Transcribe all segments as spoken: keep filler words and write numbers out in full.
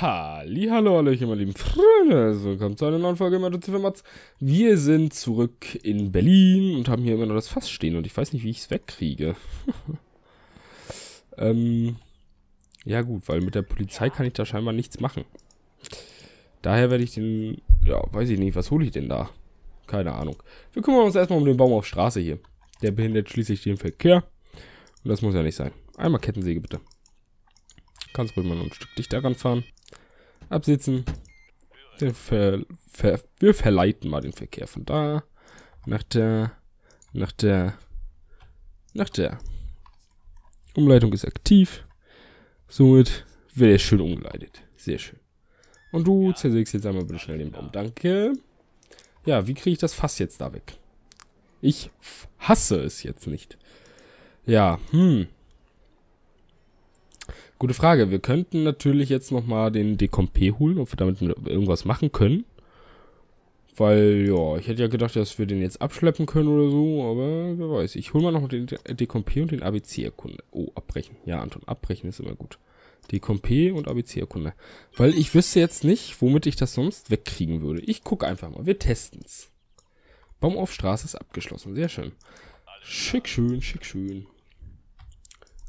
Hallihallo, hallöchen, meine lieben Freunde, willkommen zu einer neuen Folge mit Ziffermatz. Wir sind zurück in Berlin und haben hier immer noch das Fass stehen und ich weiß nicht, wie ich es wegkriege. ähm, ja gut, weil mit der Polizei kann ich da scheinbar nichts machen. Daher werde ich den, ja, weiß ich nicht, was hole ich denn da? Keine Ahnung. Wir kümmern uns erstmal um den Baum auf Straße hier. Der behindert schließlich den Verkehr und das muss ja nicht sein. Einmal Kettensäge bitte. Kannst ruhig mal noch ein Stück dichter ranfahren. Absitzen. Den Ver Ver wir verleiten mal den Verkehr von da nach der, nach der, nach der. Umleitung ist aktiv. Somit wird er schön umgeleitet. Sehr schön. Und du zersägst jetzt einmal bitte schnell den Baum. Danke. Ja, wie kriege ich das Fass jetzt da weg? Ich hasse es jetzt nicht. Ja, hm. Gute Frage. Wir könnten natürlich jetzt nochmal den D K P holen, ob wir damit irgendwas machen können. Weil, ja, ich hätte ja gedacht, dass wir den jetzt abschleppen können oder so, aber wer weiß. Ich hole mal noch den D K P und den A B C-Erkunde. Oh, abbrechen. Ja, Anton, abbrechen ist immer gut. D K P und A B C-Erkunde. Weil ich wüsste jetzt nicht, womit ich das sonst wegkriegen würde. Ich gucke einfach mal. Wir testen's. Baum auf Straße ist abgeschlossen. Sehr schön. Schick schön, schick schön.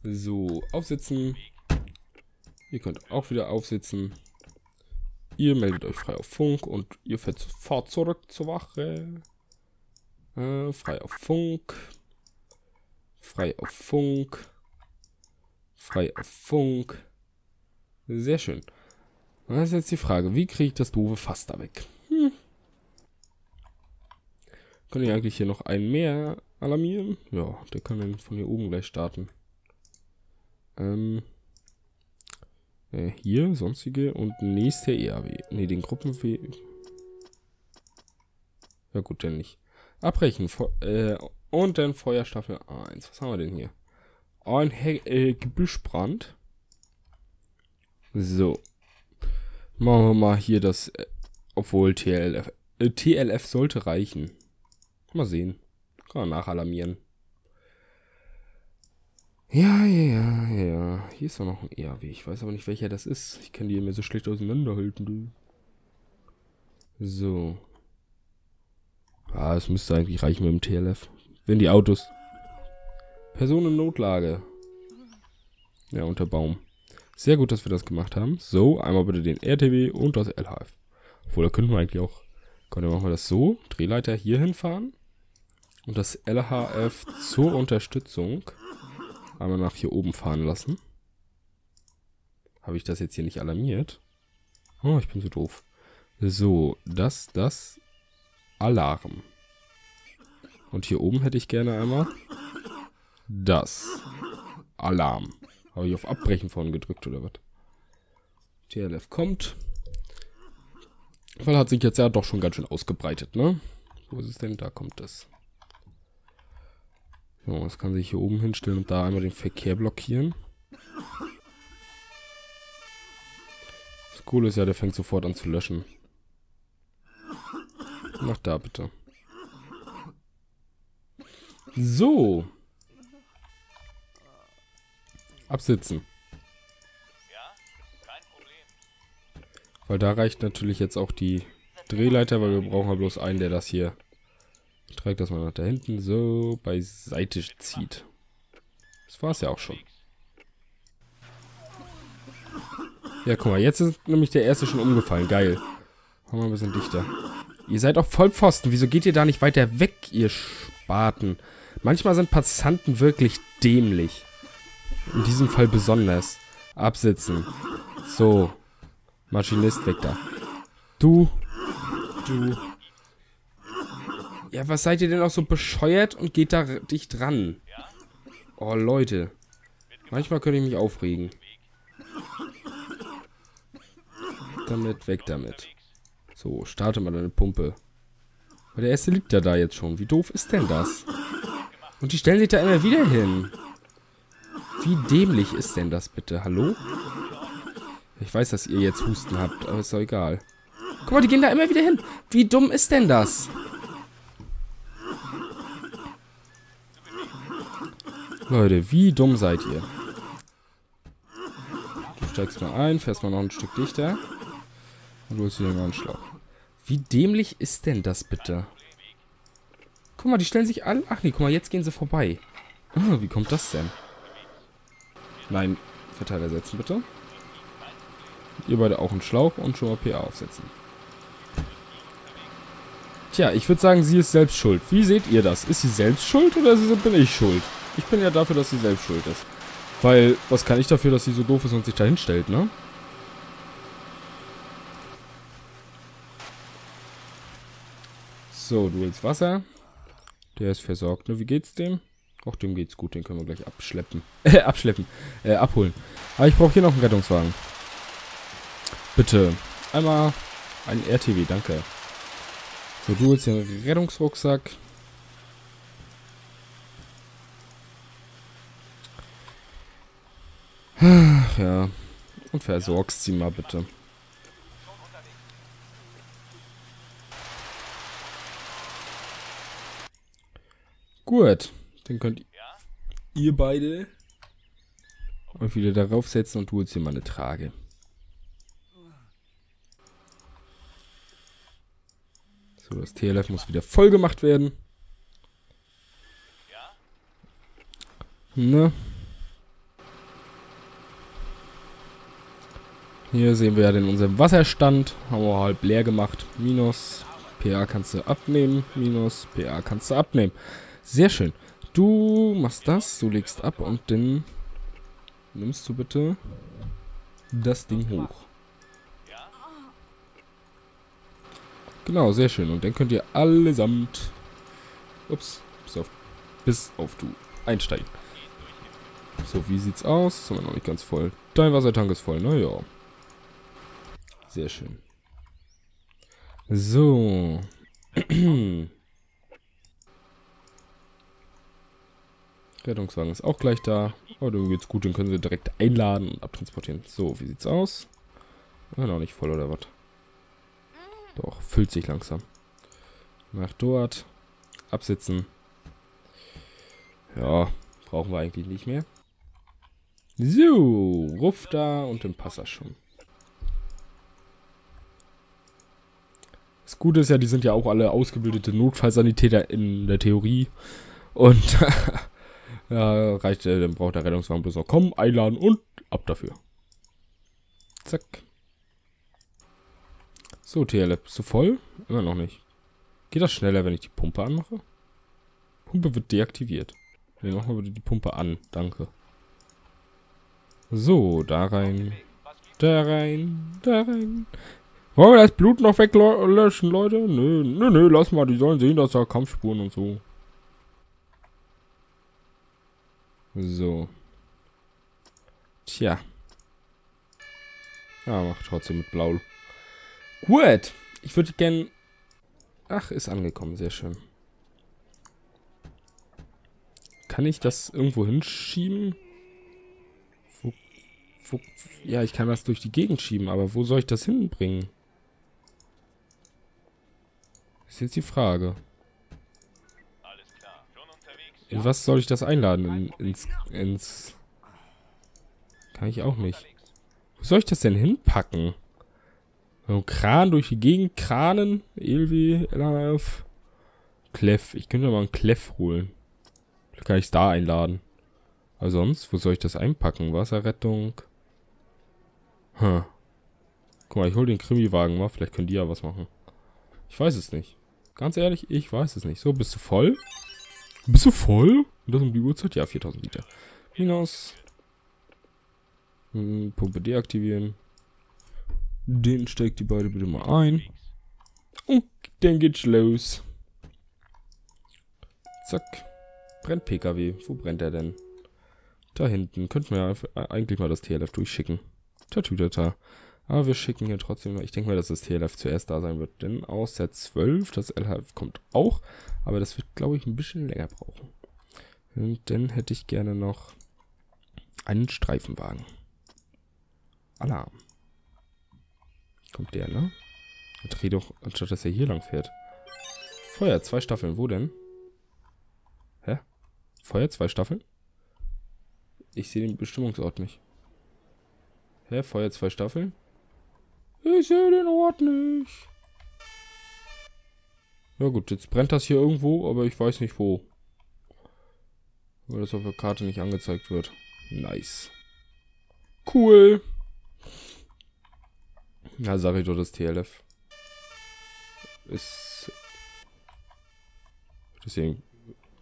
So, aufsitzen. Ihr könnt auch wieder aufsitzen. Ihr meldet euch frei auf Funk und ihr fahrt zurück zur Wache. Äh, frei auf Funk. Frei auf Funk. Frei auf Funk. Sehr schön. Das ist jetzt die Frage, wie kriege ich das doofe Fass da weg? Hm. Könnte ich eigentlich hier noch einen mehr alarmieren? Ja, der kann dann von hier oben gleich starten. Ähm... Hier, sonstige und nächste E R W. Ne, den Gruppenweg. Ja gut, dann nicht. Abbrechen. Fe äh, und dann Feuerstaffel eins. Was haben wir denn hier? Ein He äh, Gebüschbrand. So. Machen wir mal hier das... Äh, obwohl T L F... Äh, T L F sollte reichen. Mal sehen. Kann man nachalarmieren. Ja, ja, ja, ja. Hier ist doch noch ein E R W. Ich weiß aber nicht, welcher das ist. Ich kann die immer so schlecht auseinanderhalten, du. So. Ah, es müsste eigentlich reichen mit dem T L F. Wenn die Autos. Personennotlage. Ja, unter Baum. Sehr gut, dass wir das gemacht haben. So, einmal bitte den R T W und das L H F. Obwohl, da könnten wir eigentlich auch... Komm, dann machen wir das so. Drehleiter hier hinfahren. Und das L H F zur Unterstützung... Einmal nach hier oben fahren lassen. Habe ich das jetzt hier nicht alarmiert? Oh, ich bin so doof. So, das, das. Alarm. Und hier oben hätte ich gerne einmal das. Alarm. Habe ich auf Abbrechen vorhin gedrückt oder was? T L F kommt. Weil hat sich jetzt ja doch schon ganz schön ausgebreitet, ne? Wo ist es denn? Da kommt das. So, das kann sich hier oben hinstellen und da einmal den Verkehr blockieren. Das Coole ist ja, der fängt sofort an zu löschen. Mach da bitte. So. Absitzen. Weil da reicht natürlich jetzt auch die Drehleiter, weil wir brauchen ja bloß einen, der das hier... Ich trage das mal nach da hinten so beiseite zieht. Das war es ja auch schon. Ja, guck mal, jetzt ist nämlich der erste schon umgefallen. Geil. Machen wir ein bisschen dichter. Ihr seid auch Vollpfosten. Wieso geht ihr da nicht weiter weg, ihr Spaten? Manchmal sind Passanten wirklich dämlich. In diesem Fall besonders. Absitzen. So. Maschinist weg da. Du. Du. Ja, was seid ihr denn auch so bescheuert und geht da dicht ran? Oh, Leute. Manchmal könnte ich mich aufregen. Damit, weg damit. So, starte mal deine Pumpe. Aber der erste liegt ja da jetzt schon. Wie doof ist denn das? Und die stellen sich da immer wieder hin. Wie dämlich ist denn das bitte? Hallo? Ich weiß, dass ihr jetzt Husten habt, aber ist doch egal. Guck mal, die gehen da immer wieder hin. Wie dumm ist denn das? Leute, wie dumm seid ihr? Du steigst mal ein, fährst mal noch ein Stück dichter. Und holst dir den Anschlag. Wie dämlich ist denn das bitte? Guck mal, die stellen sich alle... Ach nee, guck mal, jetzt gehen sie vorbei. Oh, wie kommt das denn? Nein, Verteiler setzen bitte. Ihr beide auch einen Schlauch und schon mal P A aufsetzen. Tja, ich würde sagen, sie ist selbst schuld. Wie seht ihr das? Ist sie selbst schuld oder bin ich schuld? Ich bin ja dafür, dass sie selbst schuld ist. Weil, was kann ich dafür, dass sie so doof ist und sich da hinstellt, ne? So, du willst Wasser. Der ist versorgt, ne? Wie geht's dem? Auch dem geht's gut, den können wir gleich abschleppen. Äh, abschleppen. Äh, abholen. Aber ich brauche hier noch einen Rettungswagen. Bitte. Einmal ein R T W, danke. So, du holst den Rettungsrucksack. Ja. Und versorgst sie mal bitte. Gut. Dann könnt ihr beide euch wieder darauf setzen und du holst hier mal eine Trage. So, das T L F muss wieder voll gemacht werden. Ne? Hier sehen wir ja den unseren Wasserstand. Haben wir halb leer gemacht. Minus P A kannst du abnehmen. Minus P A kannst du abnehmen. Sehr schön. Du machst das, du legst ab und dann nimmst du bitte das Ding hoch. Genau, sehr schön. Und dann könnt ihr allesamt... Ups, bis auf, bis auf du einsteigen. So, wie sieht's aus? Das haben wir noch nicht ganz voll. Dein Wassertank ist voll, naja. Sehr schön. So. Rettungswagen ist auch gleich da. Oh, dem geht's gut, den können wir direkt einladen und abtransportieren. So, wie sieht's aus? Ah, noch nicht voll, oder was? Doch, füllt sich langsam. Nach dort. Absitzen. Ja, brauchen wir eigentlich nicht mehr. So, Ruf da und den Passer schon. Das Gute ist ja, die sind ja auch alle ausgebildete Notfallsanitäter in der Theorie. Und ja, reicht, dann braucht der Rettungswagen bloß noch kommen, einladen und ab dafür. Zack. So, T L F, bist du voll? Immer noch nicht. Geht das schneller, wenn ich die Pumpe anmache? Pumpe wird deaktiviert. Dann machen wir bitte die Pumpe an. Danke. So, da rein. Da rein. Da rein. Wollen wir das Blut noch weglöschen, Leute? Nö, nö, nö, lass mal. Die sollen sehen, dass da Kampfspuren und so. So. Tja. Ja, macht trotzdem mit Blau. Gut, ich würde gern... Ach, ist angekommen, sehr schön. Kann ich das irgendwo hinschieben? Wo, wo, ja, ich kann das durch die Gegend schieben, aber wo soll ich das hinbringen? Ist jetzt die Frage. In was soll ich das einladen? In, ins, ins... Kann ich auch nicht. Wo soll ich das denn hinpacken? So, Kran durch die Gegend, Kranen, Elvi, L A F, Kleff. Ich könnte mal einen Kleff holen. Vielleicht kann ich es da einladen. Aber sonst, wo soll ich das einpacken? Wasserrettung. Hm. Guck mal, ich hole den Krimiwagen mal. Vielleicht können die ja was machen. Ich weiß es nicht. Ganz ehrlich, ich weiß es nicht. So, bist du voll? Bist du voll? Und das um die Uhrzeit? Ja, viertausend Liter. Minus. Hm, Pumpe deaktivieren. Den steckt die beide bitte mal ein. Und dann geht's los. Zack. Brennt P K W. Wo brennt er denn? Da hinten. Könnten wir ja eigentlich mal das T L F durchschicken. Tatütata. Aber wir schicken hier trotzdem mal. Ich denke mal, dass das T L F zuerst da sein wird. Denn aus der zwölf, das L H F kommt auch. Aber das wird, glaube ich, ein bisschen länger brauchen. Und dann hätte ich gerne noch einen Streifenwagen. Alarm. Kommt der, ne? Dreh doch, anstatt dass er hier lang fährt. Feuer, zwei Staffeln. Wo denn? Hä? Feuer, zwei Staffeln? Ich sehe den Bestimmungsort nicht. Hä? Feuer zwei Staffeln? Ich sehe den Ort nicht. Ja gut, jetzt brennt das hier irgendwo, aber ich weiß nicht wo. Weil das auf der Karte nicht angezeigt wird. Nice. Cool. Na, sag ich doch, das T L F. Ist... Hat das hier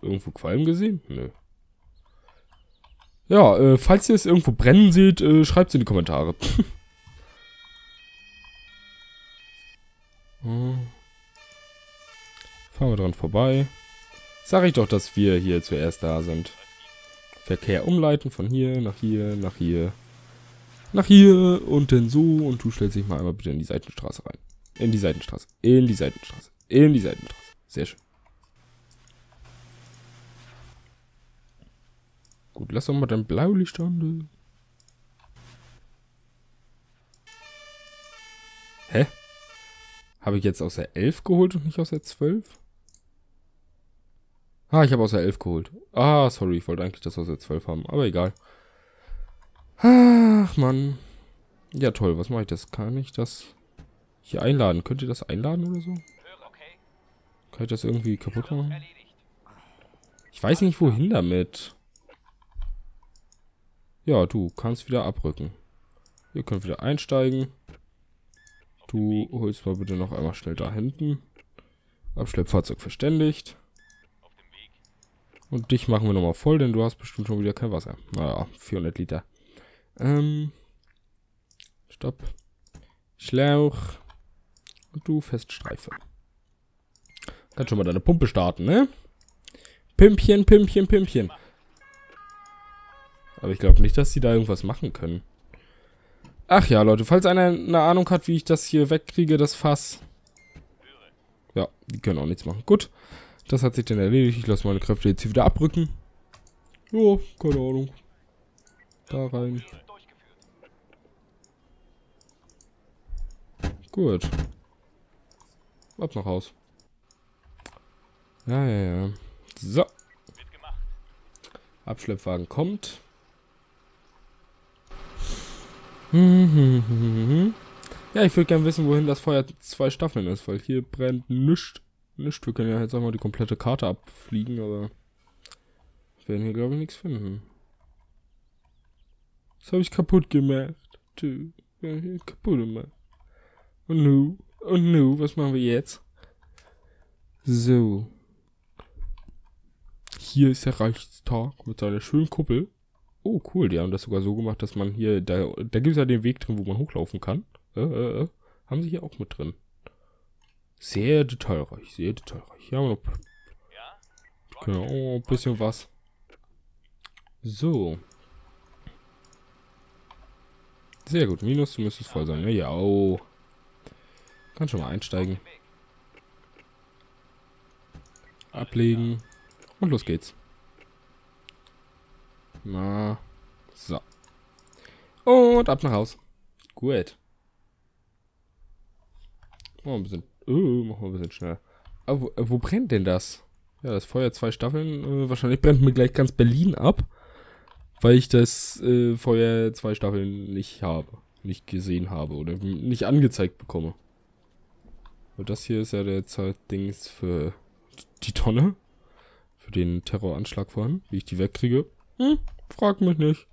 irgendwo Qualm gesehen? Nö. Ja, äh, falls ihr es irgendwo brennen seht, äh, schreibt es in die Kommentare. Hm. Fahren wir dran vorbei. Sag ich doch, dass wir hier zuerst da sind. Verkehr umleiten von hier nach hier, nach hier, nach hier und dann so. Und du stellst dich mal einmal bitte in die Seitenstraße rein. In die Seitenstraße, in die Seitenstraße, in die Seitenstraße. Sehr schön. Gut, lass doch mal dein Blaulicht an. Hä? Habe ich jetzt aus der elf geholt und nicht aus der zwölf? Ah, ich habe aus der elf geholt. Ah, sorry, ich wollte eigentlich das aus der zwölf haben, aber egal. Ach, Mann. Ja, toll, was mache ich das? Kann ich das hier einladen? Könnt ihr das einladen oder so? Kann ich das irgendwie kaputt machen? Ich weiß nicht, wohin damit. Ja, du kannst wieder abrücken. Ihr könnt wieder einsteigen. Du holst mal bitte noch einmal schnell da hinten. Abschleppfahrzeug verständigt. Und dich machen wir nochmal voll, denn du hast bestimmt schon wieder kein Wasser. Naja, vierhundert Liter. Ähm. Stopp. Schlauch. Und du Feststreife. Kannst schon mal deine Pumpe starten, ne? Pimpchen, Pimpchen, Pimpchen. Aber ich glaube nicht, dass die da irgendwas machen können. Ach ja, Leute, falls einer eine Ahnung hat, wie ich das hier wegkriege, das Fass. Ja, die können auch nichts machen. Gut, das hat sich dann erledigt. Ich lasse meine Kräfte jetzt hier wieder abrücken. Jo, keine Ahnung. Da rein. Gut. Ab nach Haus. Ja, ja, ja. So. Abschleppwagen kommt. Ja, ich würde gerne wissen, wohin das Feuer zwei Staffeln ist, weil hier brennt nichts. Nichts. Wir können ja jetzt einmal die komplette Karte abfliegen, aber wir werden hier, glaube ich, nichts finden. Das habe ich kaputt gemacht. Kaputt gemacht. Und nu, und nu, was machen wir jetzt? So. Hier ist der Reichstag mit seiner schönen Kuppel. Oh, cool, die haben das sogar so gemacht, dass man hier, da, da gibt es ja den Weg drin, wo man hochlaufen kann. Äh, äh, äh. Haben sie hier auch mit drin. Sehr detailreich, sehr detailreich. Hier haben wir noch genau, oh, ein bisschen was. So. Sehr gut, Minus, du müsstest voll sein. Ne? Ja, oh. Kann schon mal einsteigen. Ablegen. Und los geht's. Na, so. Und ab nach Haus. Gut. Oh, ein bisschen, uh, machen wir ein bisschen schneller. Aber wo, wo brennt denn das? Ja, das Feuer zwei Staffeln. Äh, wahrscheinlich brennt mir gleich ganz Berlin ab. Weil ich das äh, Feuer zwei Staffeln nicht habe. Nicht gesehen habe oder nicht angezeigt bekomme. Und das hier ist ja derzeit Dings für die Tonne. Für den Terroranschlag vorhin. Wie ich die wegkriege. Hm? Frag mich nicht.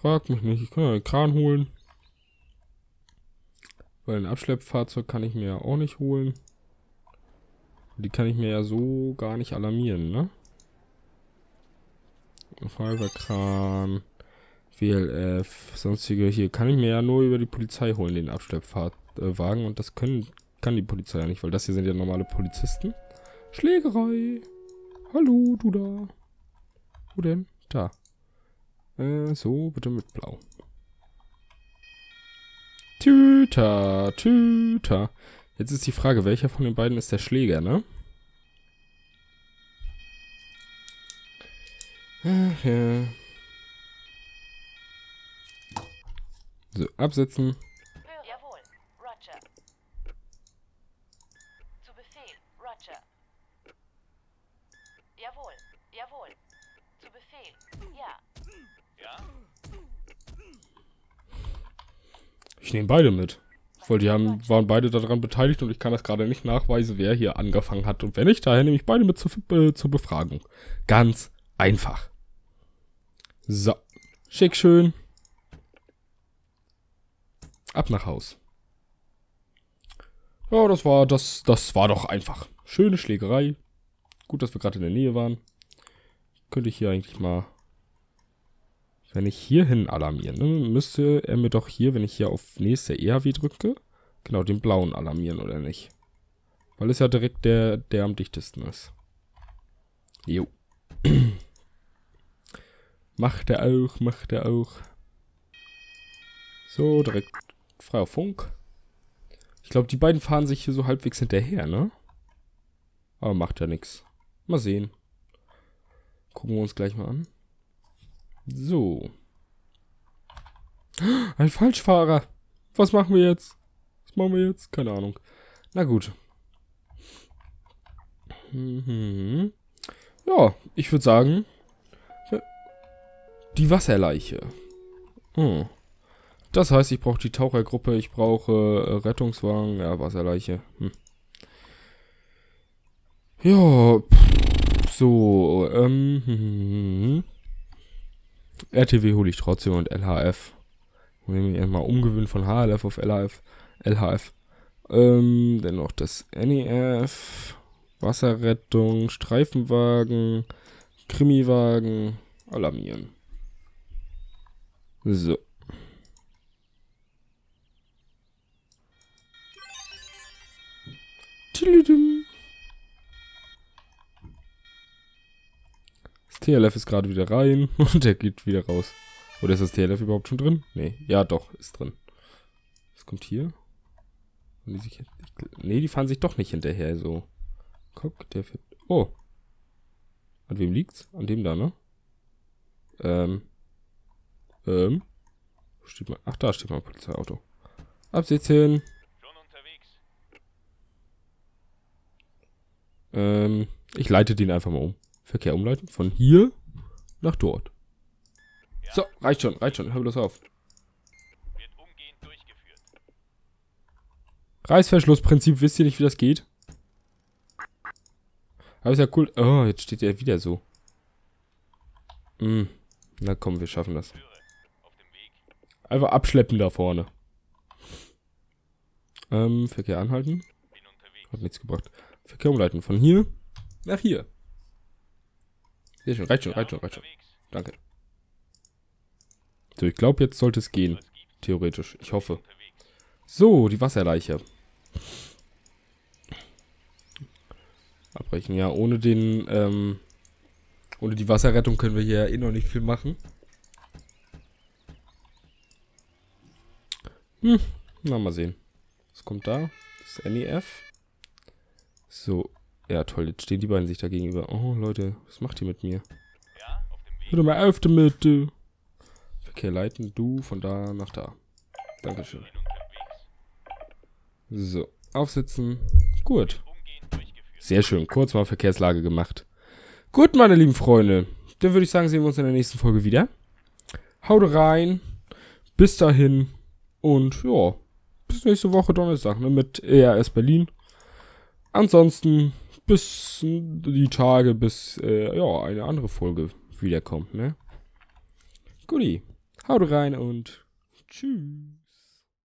Frag mich nicht. Ich kann ja einen Kran holen. Weil ein Abschleppfahrzeug kann ich mir ja auch nicht holen. Die kann ich mir ja so gar nicht alarmieren, ne? Feuerwehrkran, W L F, sonstige hier. Kann ich mir ja nur über die Polizei holen, den Abschleppfahrtwagen. Und das können, kann die Polizei ja nicht, weil das hier sind ja normale Polizisten. Schlägerei. Hallo, du da. Wo denn? Da. Äh, so, bitte mit Blau. Tüter, Tüter. Jetzt ist die Frage, welcher von den beiden ist der Schläger, ne? Ach ja. So, absetzen. Jawohl, Roger. Zu Befehl, Roger. Jawohl, jawohl. Zu Befehl, ja. Ja? Ich nehme beide mit. Weil die haben, waren beide daran beteiligt und ich kann das gerade nicht nachweisen, wer hier angefangen hat und wer nicht. Daher nehme ich beide mit zur, äh, zur Befragung. Ganz einfach. So. Schick schön. Ab nach Haus. Ja, das war, das, das war doch einfach. Schöne Schlägerei. Gut, dass wir gerade in der Nähe waren. Könnte ich hier eigentlich mal... Wenn ich hier hin alarmiere, ne, müsste er mir doch hier, wenn ich hier auf nächste E H W drücke, genau, den blauen alarmieren, oder nicht? Weil es ja direkt der, der am dichtesten ist. Jo. Macht er auch, macht er auch. So, direkt frei auf Funk. Ich glaube, die beiden fahren sich hier so halbwegs hinterher, ne? Aber macht ja nichts. Mal sehen. Gucken wir uns gleich mal an. So. Ein Falschfahrer. Was machen wir jetzt? Was machen wir jetzt? Keine Ahnung. Na gut. Mhm. Ja, ich würde sagen... Die Wasserleiche. Hm. Das heißt, ich brauche die Tauchergruppe, ich brauche äh, Rettungswagen, ja, Wasserleiche. Hm. Ja, pff, so, ähm... Hm. R T W hole ich trotzdem und L H F. Ich will mich mal umgewöhnen von H L F auf L H F. L H F. Ähm, dann noch das N E F. Wasserrettung, Streifenwagen, Krimiwagen, alarmieren. So. Tüdelüm. T L F ist gerade wieder rein und er geht wieder raus. Oder ist das T L F überhaupt schon drin? Nee, ja doch, ist drin. Was kommt hier? Die sich, nee, die fahren sich doch nicht hinterher, so. Guck, der fährt... Oh. An wem liegt's? An dem da, ne? Ähm. Ähm. Wo steht mal... Ach, da steht mal ein Polizeiauto. Absitzen. Schon unterwegs. Ähm, ich leite den einfach mal um. Verkehr umleiten. Von hier nach dort. Ja. So, reicht schon, reicht schon. Hör bloß auf. Wird umgehend durchgeführt. Reißverschlussprinzip, wisst ihr nicht, wie das geht? Aber ist ja cool. Oh, jetzt steht er wieder so. Mm. Na komm, wir schaffen das. Einfach abschleppen da vorne. Ähm, Verkehr anhalten. Hat nichts gebracht. Verkehr umleiten. Von hier nach hier. Sehr schön, reicht schon, reicht schon, reicht schon. Danke. So, ich glaube, jetzt sollte es gehen. Theoretisch, ich hoffe. So, die Wasserleiche. Abbrechen, ja. Ohne den, ähm, ohne die Wasserrettung können wir hier eh noch nicht viel machen. Hm, na mal sehen. Was kommt da? Das ist N E F. So. Ja, toll, jetzt stehen die beiden sich da gegenüber. Oh, Leute, was macht ihr mit mir? Ja, auf dem Weg. Hör doch mal auf damit, du. Verkehr leiten, du, von da nach da. Dankeschön. So, aufsitzen. Gut. Sehr schön, kurz mal Verkehrslage gemacht. Gut, meine lieben Freunde. Dann würde ich sagen, sehen wir uns in der nächsten Folge wieder. Haut rein. Bis dahin. Und ja, bis nächste Woche Donnerstag, ne, mit E R S Berlin. Ansonsten... Bis die Tage, bis äh, ja, eine andere Folge wiederkommt, ne? Guti. Haut rein und tschüss.